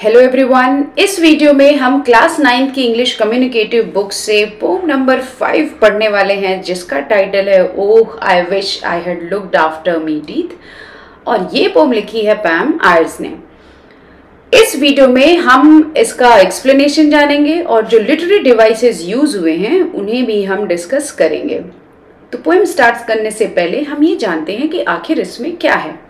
Hello everyone, इस video में हम क्लास 9 की इंग्लिश कम्युनिकेटिव बुक से पोम नंबर 5 पढ़ने वाले हैं, जिसका टाइटल है oh I wish I had looked after me teeth. और ये पोम लिखी है पैम आयर्स ने। इस वीडियो में हम इसका एक्सप्लेनेशन जानेंगे और जो लिटरेरी डिवाइसेस यूज हुए हैं उन्हें भी हम डिस्कस करेंगे। तो पोएम स्टार्ट करने से पहले हम ये जानते हैं कि आखिर इसमें क्या है।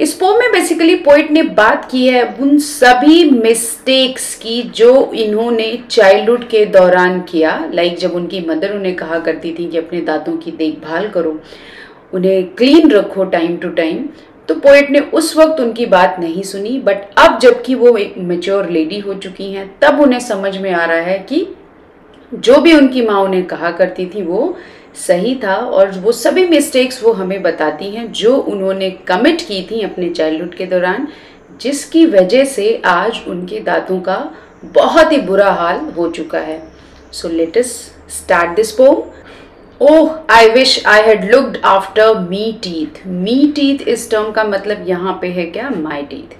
इस पोम में बेसिकली पोइट ने बात की है उन सभी मिस्टेक्स की जो इन्होंने चाइल्डहुड के दौरान किया। लाइक जब उनकी मदर उन्हें कहा करती थी कि अपने दांतों की देखभाल करो, उन्हें क्लीन रखो टाइम टू टाइम, तो पोइट ने उस वक्त उनकी बात नहीं सुनी। बट अब जबकि वो एक मैच्योर लेडी हो चुकी हैं, तब उन्हें समझ में आ रहा है कि जो भी उनकी माँ उन्हें कहा करती थी वो सही था। और वो सभी मिस्टेक्स वो हमें बताती हैं जो उन्होंने कमिट की थी अपने चाइल्डहुड के दौरान, जिसकी वजह से आज उनके दांतों का बहुत ही बुरा हाल हो चुका है। So let us start this poem. Oh I wish I had looked after me teeth. Me teeth इस टर्म का मतलब यहाँ पे है क्या, माई टीथ।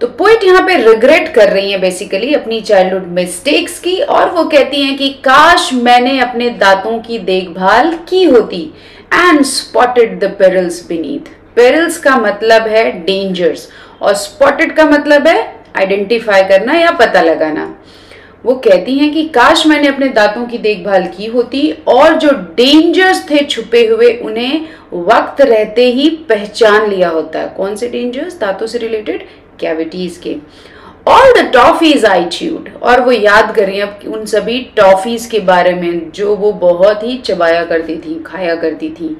तो पोइट यहाँ पे रिग्रेट कर रही है बेसिकली अपनी चाइल्डहुड मिस्टेक्स की, और वो कहती हैं कि काश मैंने अपने दांतों की देखभाल की होती। And spotted the perils beneath. Perils का मतलब है डेंजर्स और स्पॉटेड का मतलब है आइडेंटिफाई करना या पता लगाना। वो कहती हैं कि काश मैंने अपने दांतों की देखभाल की होती और जो डेंजर्स थे छुपे हुए उन्हें वक्त रहते ही पहचान लिया होता। कौन से डेंजर्स? दांतों से रिलेटेड कैविटीज के। All the toffees I chewed. और वो याद करें अब उन सभी टॉफीज के बारे में जो वो बहुत ही चबाया करती थी, खाया करती थी।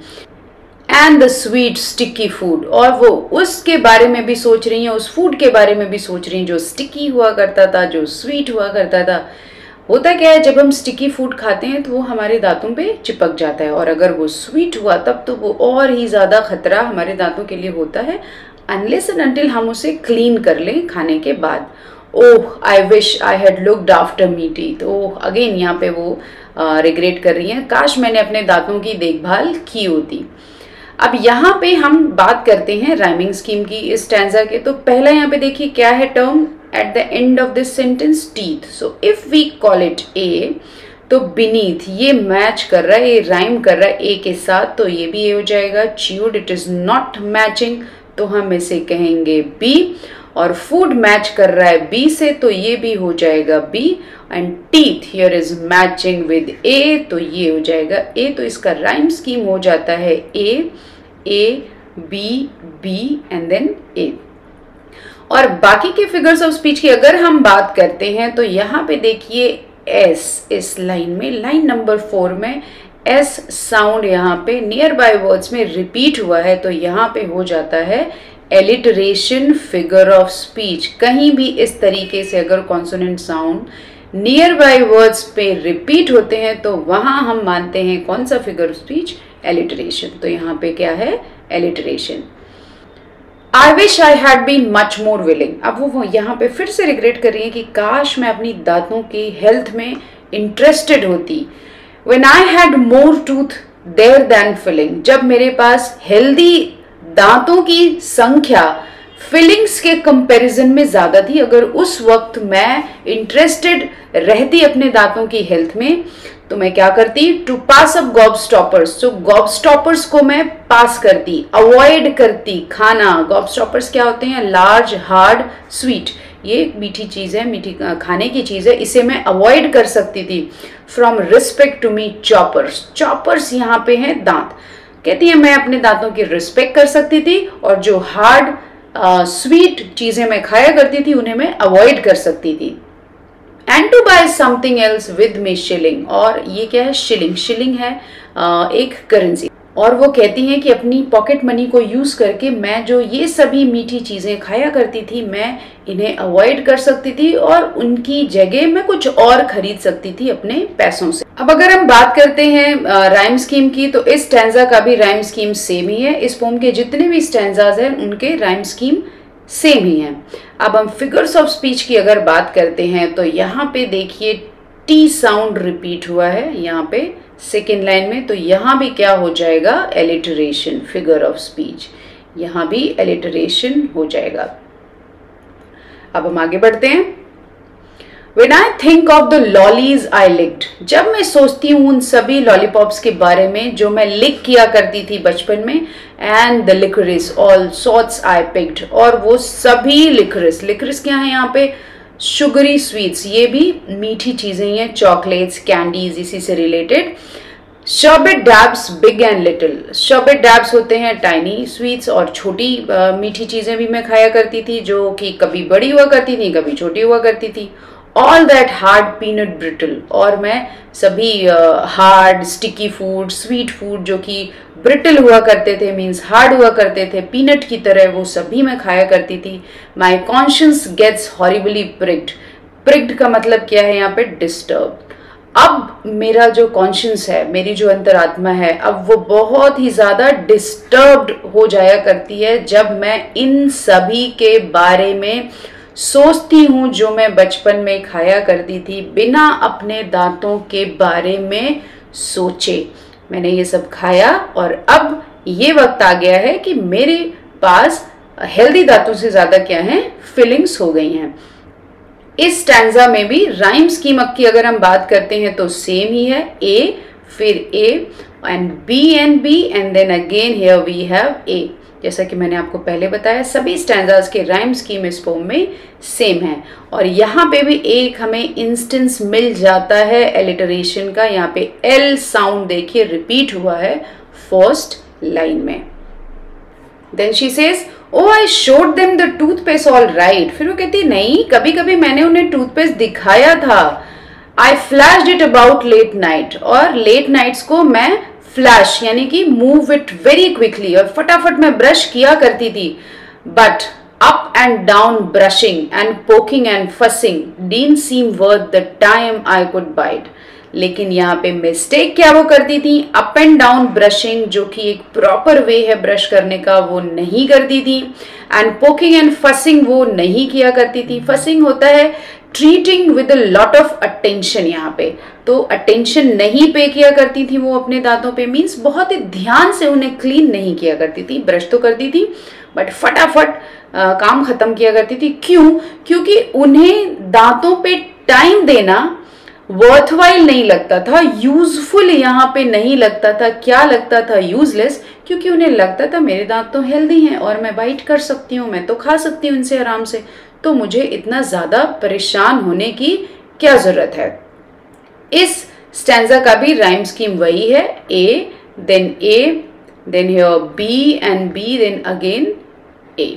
And the sweet sticky food. और वो उसके बारे में भी सोच रही हैं, उस फूड के बारे में भी सोच रही हैं जो स्टिकी हुआ करता था, जो स्वीट हुआ करता था। होता क्या है, जब हम स्टिकी फूड खाते हैं तो वो हमारे दांतों पे चिपक जाता है, और अगर वो स्वीट हुआ तब तो वो और ही ज़्यादा खतरा हमारे दांतों के लिए होता है, अनलेस एंड अनटिल हम उसे क्लीन कर लें खाने के बाद। Oh I wish I had looked after me teeth. Oh again यहाँ पे वो रिग्रेट कर रही हैं, काश मैंने अपने दांतों की देखभाल की होती। अब यहाँ पे हम बात करते हैं राइमिंग स्कीम की इस स्टैंजा के। तो पहला यहाँ पे देखिए क्या है term at the end of this sentence, teeth. So if we call it A, तो बीनीथ ये मैच कर रहा है, ये राइम कर रहा है ए के साथ, तो ये भी ए हो जाएगा। Chewed it is not matching, तो हम इसे कहेंगे बी। और फूड मैच कर रहा है बी से, तो ये भी हो जाएगा B. And teeth here is matching with A, तो ये हो जाएगा ए। तो इसका राइम स्कीम हो जाता है A B B and then A. और बाकी के फिगर्स ऑफ स्पीच की अगर हम बात करते हैं तो यहाँ पे देखिए एस, इस लाइन में, लाइन नंबर 4 में एस साउंड यहाँ पे नियर बाय वर्ड्स में रिपीट हुआ है, तो यहाँ पे हो जाता है एलिटरेशन फिगर ऑफ स्पीच। कहीं भी इस तरीके से अगर consonant sound nearby words पे रिपीट होते हैं तो वहाँ हम मानते हैं कौन सा फिगर ऑफ स्पीच, एलिटरेशन। तो यहाँ पे क्या है, alliteration. I wish I had been much more willing. अब वो यहाँ पे फिर से रिग्रेट कर रही है कि काश मैं अपनी दांतों की हेल्थ में इंटरेस्टेड होती। When I had more tooth there than filling, जब मेरे पास हेल्दी दांतों की संख्या फिलिंग्स के कंपैरिजन में ज़्यादा थी, अगर उस वक्त मैं इंटरेस्टेड रहती अपने दांतों की हेल्थ में तो मैं क्या करती, to pass up gobstoppers. तो गॉब स्टॉपर्स को मैं पास करती, अवॉइड करती खाना। गॉब स्टॉपर्स क्या होते हैं, लार्ज हार्ड स्वीट, ये मीठी चीज़ है, मीठी खाने की चीज़ है, इसे मैं अवॉइड कर सकती थी। From respect to me choppers. Choppers यहाँ पे हैं दांत। कहती है मैं अपने दांतों की रिस्पेक्ट कर सकती थी और जो हार्ड स्वीट चीज़ें मैं खाया करती थी उन्हें मैं अवॉइड कर सकती थी। And to buy something else with me shilling. और ये क्या है, शिलिंग। शिलिंग है एक करेंसी। और वो कहती हैं कि अपनी पॉकेट मनी को यूज़ करके मैं जो ये सभी मीठी चीज़ें खाया करती थी मैं इन्हें अवॉइड कर सकती थी और उनकी जगह मैं कुछ और खरीद सकती थी अपने पैसों से। अब अगर हम बात करते हैं राइम स्कीम की, तो इस स्टैंजा का भी राइम स्कीम सेम ही है। इस पोम के जितने भी स्टैंजाज हैं उनके राइम स्कीम सेम ही है। अब हम फिगर्स ऑफ स्पीच की अगर बात करते हैं तो यहाँ पे देखिए टी साउंड रिपीट हुआ है यहाँ पे सेकेंड लाइन में, तो यहाँ भी क्या हो जाएगा, एलिटरेशन फिगर ऑफ स्पीच। यहाँ भी एलिटरेशन हो जाएगा। अब हम आगे बढ़ते हैं. When I think of the lollies I licked, जब मैं सोचती हूँ उन सभी lollipops के बारे में जो मैं lick किया करती थी बचपन में, and the licorice all sorts I picked, और वो सभी licorice क्या है यहाँ पे sugary sweets, ये भी मीठी चीजें हैं, chocolates, candies इसी से related. Sherbet dabs big and little, sherbet dabs होते हैं tiny sweets और छोटी मीठी चीजें भी मैं खाया करती थी जो कि कभी बड़ी हुआ करती थी कभी छोटी हुआ करती थी. All that hard peanut brittle, और मैं सभी hard sticky food sweet food जो कि brittle हुआ करते थे means hard हुआ करते थे peanut की तरह वो सभी मैं खाया करती थी. My conscience gets horribly pricked, pricked का मतलब क्या है यहाँ पे disturbed. अब मेरा जो conscience है मेरी जो अंतरात्मा है अब वो बहुत ही ज़्यादा disturbed हो जाया करती है जब मैं इन सभी के बारे में सोचती हूँ जो मैं बचपन में खाया करती थी बिना अपने दांतों के बारे में सोचे. मैंने ये सब खाया और अब ये वक्त आ गया है कि मेरे पास हेल्दी दांतों से ज़्यादा क्या हैं फीलिंग्स हो गई हैं. इस स्टैंजा में भी राइम स्कीम की अगर हम बात करते हैं तो सेम ही है, ए फिर A and B and then again here we have A. जैसा कि मैंने आपको पहले बताया सभी स्टैंजाज के राइम स्कीम इस पोम में सेम है और यहाँ पे भी एक हमें इंस्टेंस मिल जाता है एलिटरेशन का. यहाँ पे एल साउंड देखिए रिपीट हुआ है फर्स्ट लाइन में. Then she says O I showed them the toothpaste all right, फिर वो कहती नहीं कभी कभी मैंने उन्हें टूथपेस्ट दिखाया था. I flashed it about late night, और लेट नाइट्स को मैं फ्लैश यानी कि मूव इट वेरी क्विकली और फटाफट मैं ब्रश किया करती थी. But up and down brushing and poking and fussing dean seem worth the time I could bite, लेकिन यहाँ पे मिस्टेक क्या वो करती थी, अप एंड डाउन ब्रशिंग जो कि एक प्रॉपर वे है ब्रश करने का वो नहीं करती थी, एंड पोकिंग एंड फसिंग वो नहीं किया करती थी. फसिंग होता है treating with a lot of attention, यहाँ पे तो अटेंशन नहीं पे किया करती थी वो अपने दांतों पे मीन्स बहुत ही ध्यान से उन्हें क्लीन नहीं किया करती थी. ब्रश तो करती थी बट फटाफट काम खत्म किया करती थी. क्यों? क्योंकि उन्हें दांतों पे टाइम देना वर्थवाइल नहीं लगता था, यूजफुल यहाँ पे नहीं लगता था. क्या लगता था? यूजलेस, क्योंकि उन्हें लगता था मेरे दांत तो हेल्दी हैं और मैं बाइट कर सकती हूँ, मैं तो खा सकती हूँ इनसे आराम से, तो मुझे इतना ज़्यादा परेशान होने की क्या ज़रूरत है. इस स्टैंजा का भी राइम स्कीम वही है, A then here B then again A.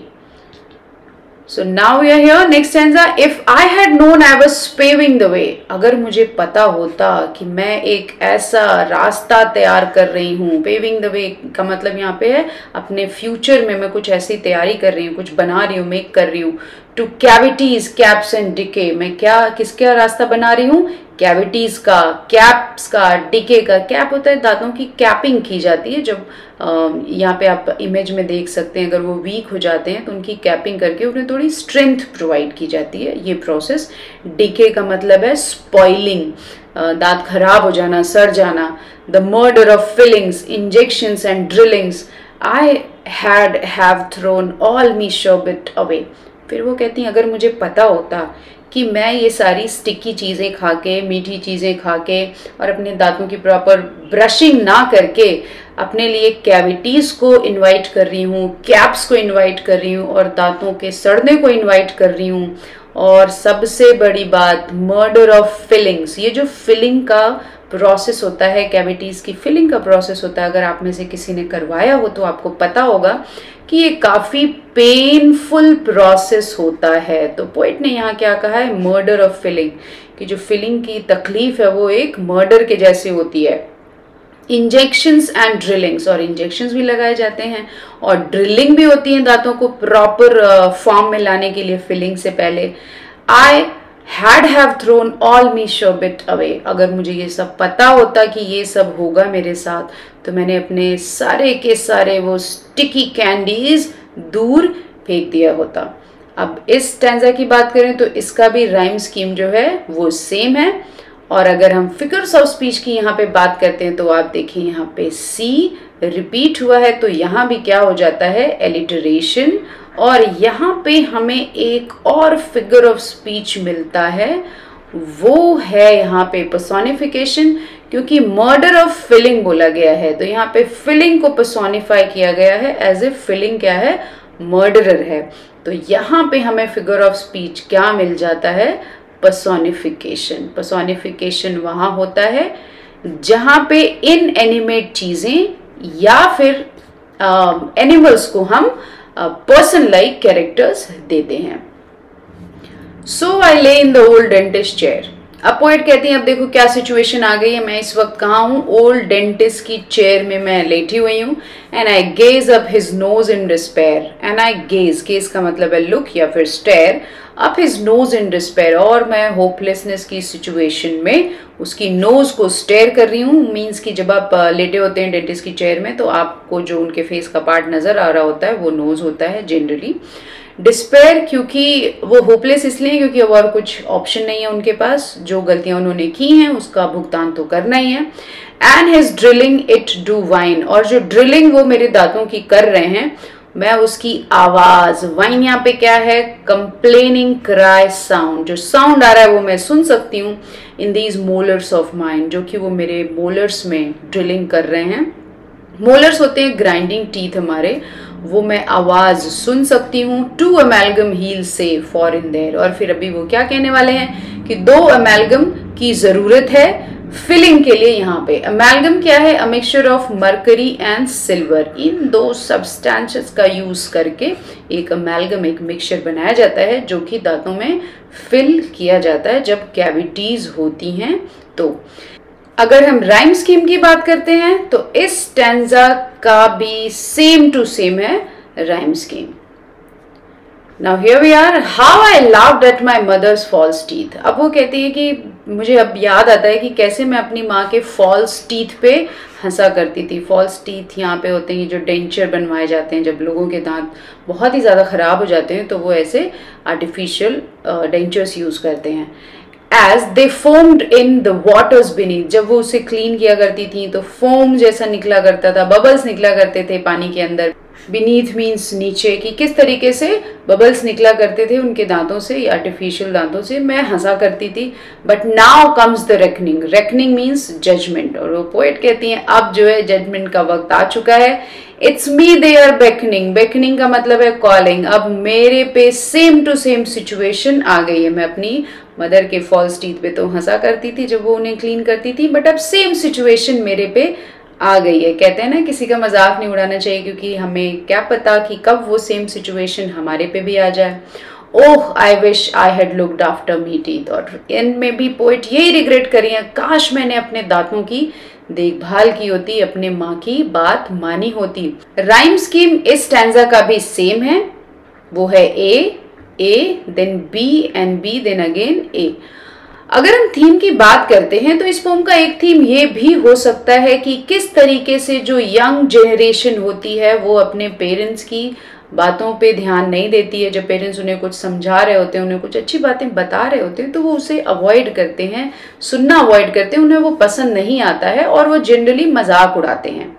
So now we are here. Next stanza. If I had known I was paving the way, अगर मुझे पता होता कि मैं एक ऐसा रास्ता तैयार कर रही हूँ. paving the way का मतलब यहाँ पे है अपने फ्यूचर में मैं कुछ ऐसी तैयारी कर रही हूँ, कुछ बना रही हूँ, मेक कर रही हूँ. To cavities caps and decay, मैं क्या किसका रास्ता बना रही हूँ? कैविटीज का, कैप्स का, डिके का. कैप होता है दांतों की कैपिंग की जाती है, जब यहाँ पे आप इमेज में देख सकते हैं अगर वो वीक हो जाते हैं तो उनकी कैपिंग करके उन्हें थोड़ी स्ट्रेंथ प्रोवाइड की जाती है. ये प्रोसेस डिके का मतलब है स्पॉइलिंग, दांत खराब हो जाना, सड़ जाना. The murder of fillings injections and drillings I have thrown all me sherbet away. फिर वो कहती हैं अगर मुझे पता होता कि मैं ये सारी स्टिकी चीज़ें खा के, मीठी चीज़ें खा के और अपने दांतों की प्रॉपर ब्रशिंग ना करके अपने लिए कैविटीज़ को इनवाइट कर रही हूँ, कैप्स को इनवाइट कर रही हूँ और दांतों के सड़ने को इनवाइट कर रही हूँ, और सबसे बड़ी बात मर्डर ऑफ फिलिंग्स. ये जो फिलिंग का प्रोसेस होता है, कैविटीज़ की फिलिंग का प्रोसेस होता है, अगर आप में से किसी ने करवाया हो तो आपको पता होगा कि ये काफ़ी पेनफुल प्रोसेस होता है. तो पोइट ने यहाँ क्या कहा है, मर्डर ऑफ फिलिंग, कि जो फिलिंग की तकलीफ है वो एक मर्डर के जैसे होती है. इंजेक्शंस एंड ड्रिलिंग्स, और इंजेक्शंस भी लगाए जाते हैं और ड्रिलिंग भी होती है दांतों को प्रॉपर फॉर्म में लाने के लिए फिलिंग से पहले. I had have thrown all me sherbet away, अगर मुझे ये सब पता होता कि ये सब होगा मेरे साथ तो मैंने अपने सारे के सारे वो स्टिकी कैंडीज दूर फेंक दिया होता. अब इस स्टैंजा की बात करें तो इसका भी राइम स्कीम जो है वो सेम है, और अगर हम फिगर्स ऑफ स्पीच की यहाँ पे बात करते हैं तो आप देखिए यहाँ पे सी रिपीट हुआ है तो यहाँ भी क्या हो जाता है एलिटरेशन और यहाँ पे हमें एक और फिगर ऑफ स्पीच मिलता है, वो है यहाँ पे पर्सोनिफिकेशन, क्योंकि मर्डर ऑफ फिलिंग बोला गया है तो यहाँ पे फिलिंग को पर्सोनिफाई किया गया है एज ए फिलिंग क्या है, मर्डरर है। तो यहाँ पे हमें फिगर ऑफ स्पीच क्या मिल जाता है, पर्सोनिफिकेशन। पर्सोनिफिकेशन वहाँ होता है जहाँ पे इनएनिमेट चीज़ें या फिर एनिमल्स को हम पर्सन लाइक कैरेक्टर्स देते हैं। So I lay in the old dentist chair. अब पोएट कहती हैं, अब देखो क्या सिचुएशन आ गई है, मैं इस वक्त कहाँ हूँ, ओल्ड डेंटिस्ट की चेयर में मैं लेटी हुई हूँ। And I gaze up his nose in despair. And I gaze, gaze का मतलब है लुक या फिर stare, up his nose in despair, और मैं होपलेसनेस की सिचुएशन में उसकी नोज को स्टेयर कर रही हूँ। मीन्स कि जब आप लेटे होते हैं डेंटिस्ट की चेयर में तो आपको जो उनके फेस का पार्ट नजर आ रहा होता है वो नोज होता है जनरली। डिस्पेयर क्योंकि वो होपलेस इसलिए क्योंकि अब और कुछ ऑप्शन नहीं है उनके पास, जो गलतियां उन्होंने की हैं उसका भुगतान तो करना ही है। And his drilling it do whine, और जो ड्रिलिंग वो मेरे दांतों की कर रहे हैं, मैं उसकी आवाज, वाइन यहाँ पे क्या है, कंप्लेनिंग क्राई साउंड, जो साउंड आ रहा है वो मैं सुन सकती हूँ। In these molars of mind, जो कि वो मेरे मोलर्स में ड्रिलिंग कर रहे हैं। मोलर्स होते हैं ग्राइंडिंग टीथ हमारे, वो मैं आवाज सुन सकती हूँ। टू अमेलगम हील से फॉर इन देयर, और फिर अभी वो क्या कहने वाले हैं कि दो अमेलगम की जरूरत है फिलिंग के लिए। यहाँ पे अमेलगम क्या है, a mixture of mercury and silver, इन दो सब्सटेंसेस का यूज करके एक अमेलगम, एक मिक्सचर बनाया जाता है जो कि दांतों में फिल किया जाता है जब कैविटीज होती हैं। तो अगर हम राइम स्कीम की बात करते हैं तो इस स्टैंजा का भी सेम टू सेम है rhyme scheme. Now here we are, how I laughed at my mother's false teeth. अब वो कहती है कि मुझे अब याद आता है कि कैसे मैं अपनी माँ के फॉल्स टीथ पे हंसा करती थी। फॉल्स टीथ यहाँ पे होते हैं जो डेंचर बनवाए जाते हैं, जब लोगों के दांत बहुत ही ज़्यादा ख़राब हो जाते हैं तो वो ऐसे आर्टिफिशियल डेंचर्स यूज़ करते हैं। As they foamed in the waters beneath, जब वो उसे क्लीन किया करती थी तो फोम जैसा निकला करता था, बबल्स निकला करते थे पानी के अंदर। बीनीथ मीन्स नीचे, की किस तरीके से बबल्स निकला करते थे उनके दांतों से, आर्टिफिशियल दांतों से, मैं हंसा करती थी। But now comes the reckoning, reckoning means judgement, और वो पोएट कहती हैं अब जो है जजमेंट का वक्त आ चुका है। It's me they are beckoning, beckoning का मतलब है कॉलिंग, अब मेरे पे सेम टू सेम सिचुएशन आ गई है। मैं अपनी मदर के फॉल्स टीथ पे तो हंसा करती थी जब वो उन्हें क्लीन करती थी, बट अब सेम सिचुएशन मेरे पे आ गई है। कहते हैं ना किसी का मजाक नहीं उड़ाना चाहिए, क्योंकि हमें क्या पता कि कब वो सेम सिचुएशन हमारे पे भी आ जाए। Oh I wish I had looked after me teeth, और एंड में भी पोएट यही रिग्रेट करी है, काश मैंने अपने दांतों की देखभाल की होती, अपने माँ की बात मानी होती। राइम स्कीम इस स्टैंजा का भी सेम है, वो है A then B and B then again A. अगर हम थीम की बात करते हैं तो इस पोम का एक थीम ये भी हो सकता है कि किस तरीके से जो यंग जनरेशन होती है वो अपने पेरेंट्स की बातों पे ध्यान नहीं देती है। जब पेरेंट्स उन्हें कुछ समझा रहे होते हैं, उन्हें कुछ अच्छी बातें बता रहे होते हैं तो वो उसे अवॉइड करते हैं, सुनना अवॉइड करते हैं, उन्हें वो पसंद नहीं आता है और वो जनरली मजाक उड़ाते हैं।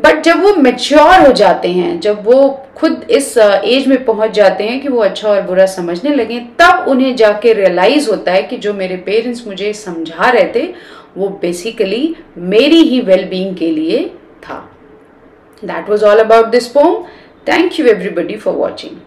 बट जब वो मैच्योर हो जाते हैं, जब वो खुद इस एज में पहुंच जाते हैं कि वो अच्छा और बुरा समझने लगे, तब उन्हें जाके रियलाइज होता है कि जो मेरे पेरेंट्स मुझे समझा रहे थे वो बेसिकली मेरी ही वेलबींग के लिए था। That was all about this poem. Thank you everybody for watching.